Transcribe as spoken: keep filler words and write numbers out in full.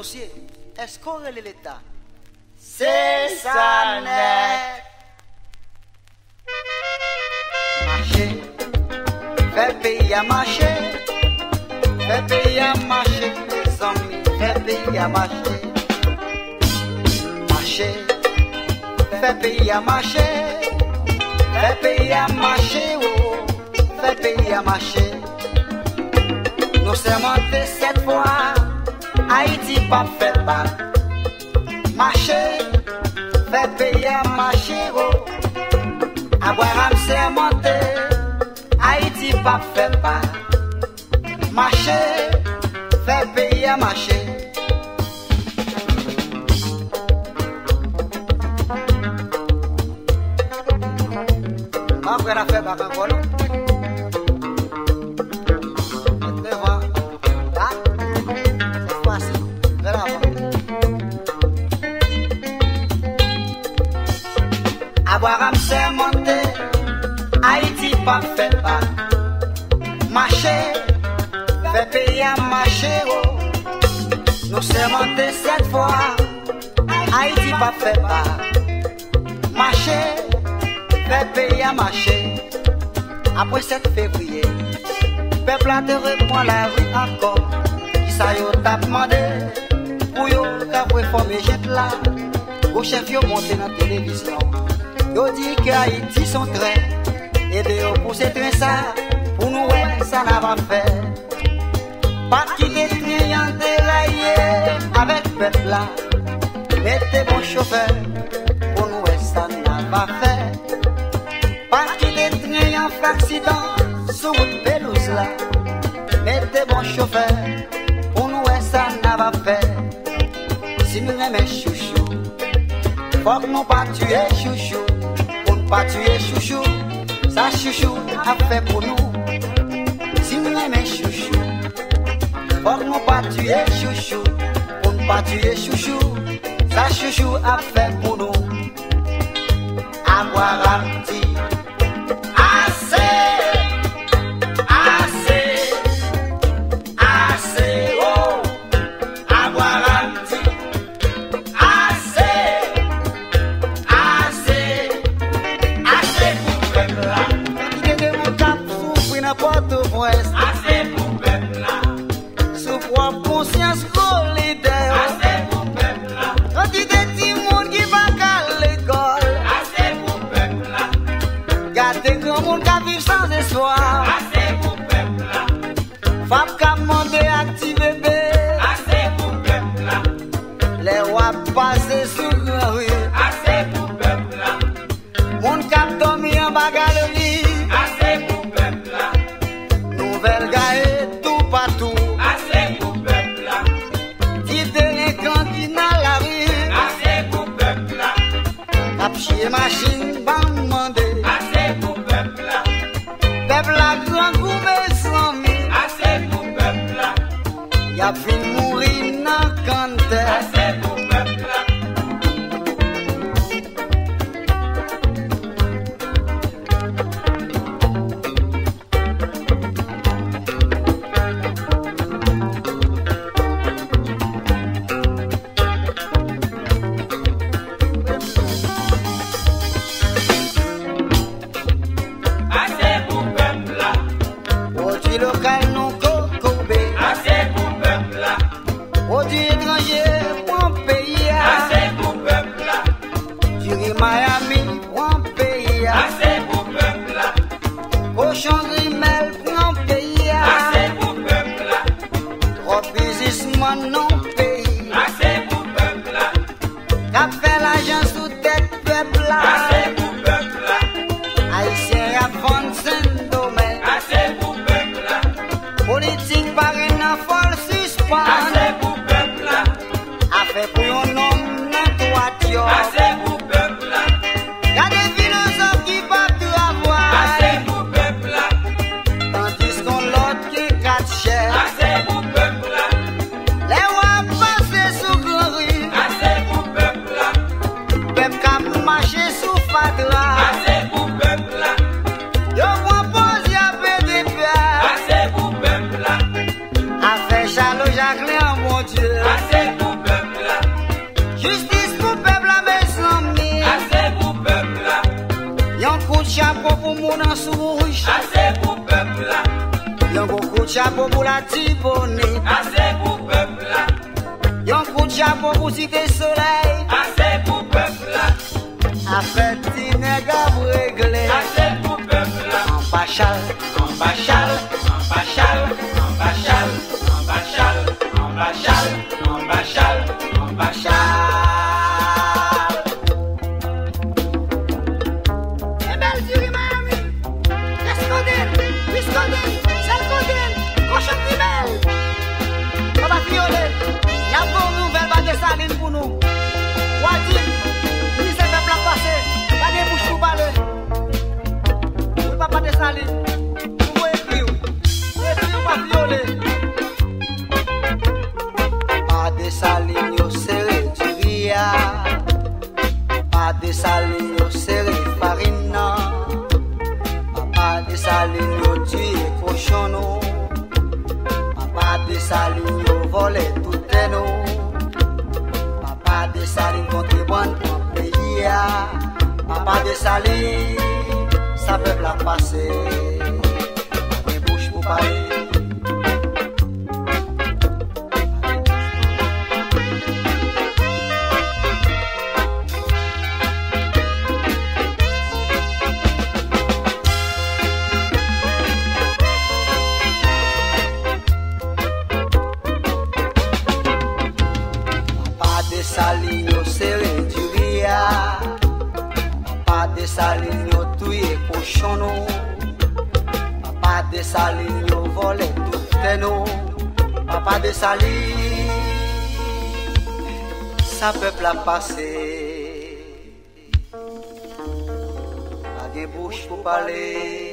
associé, est-ce qu'on relève l'État? C'est ça net. Marcher, faire pays à marcher, faire pays à marcher, les amis, faire pays à marcher. Marcher, faire pays à marcher, faire pays à marcher, oh, faire pays à marcher. Nous sommes montés cette fois, Haïti pas fait pas. Marcher, faire pays à marcher, oh. Abraham s'est monté, Haïti pas fait pas. Marcher, faire pays à marcher. Mon frère a fait pas un vol. Abraham s'est monté, Haïti pas fait pas. Marcher, fait pays à marcher, oh. Nous sommes montés cette fois, Haïti pas fait pas. Marcher, fait pays à marcher. Après sept février, peuple a te reprend la rue encore. Qui ça yo t'a demandé, pour yo t'a préformé jette là. Au chef yo monté dans la télévision. Yo dit que Haïti sont train, et de pour ces trains ça, pour nous ça n'a pas fait. Pas quitter train en déraillé avec peuple là, mettez bon chauffeur, pour nous ça n'a pas fait. Pas quitter train en accident sur route pelouse là, mettez bon chauffeur, pour nous ça n'a pas fait. Si nous aimons chouchou, faut que nous pas tuer chouchou. Pas tuer chouchou, ça chouchou a fait pour nous. Si nous aimons chouchou, faut nous pas tuer chouchou. Pour ne pas tuer chouchou, ça chouchou a fait pour nous. Abraham dit assez, assez, assez, oh. Abraham dit assez, assez. Assez pour peuple là. Sous propre conscience solidaire. Assez pour peuple là. Quand il y a des gens qui vont à l'école. Assez pour peuple là. Gardez grand monde qui vivent sans espoir. Assez pour peuple là. Femme qui monte à petit bébé. Assez pour peuple là. Les rois passent sous la rue. Assez pour peuple là. Monde qui dormi en bagarre. J'ai machine pas demandé. Assez pour peuple là. Peuple là grand gourmet sans mille. Assez pour peuple là. Y'a plus mourir dans le canter. Assez pour peuple là. Tandis qu'on l'autre qui quatre chers. Assez pour peuple là. chapeau pour la tibonne, assez pour peuple là. Yon coup de chapeau pour cité soleil, assez pour peuple là. Affaire petit nègre à régler, assez pour peuple là. En bachal, en bachal, en bachal, en bachal, en bachal, en bachal, en bachal, en bachal. Pas de saline au serré du ria, pas de saline au serré farina, pas de saline au tué cochonneau, pas de saline au volé tout eno, pas de saline contre bon pays, pas de saline, ça peuple la passer, mes bouches pour parler. Saline, sa peuple a passé, pas de bouche pour parler.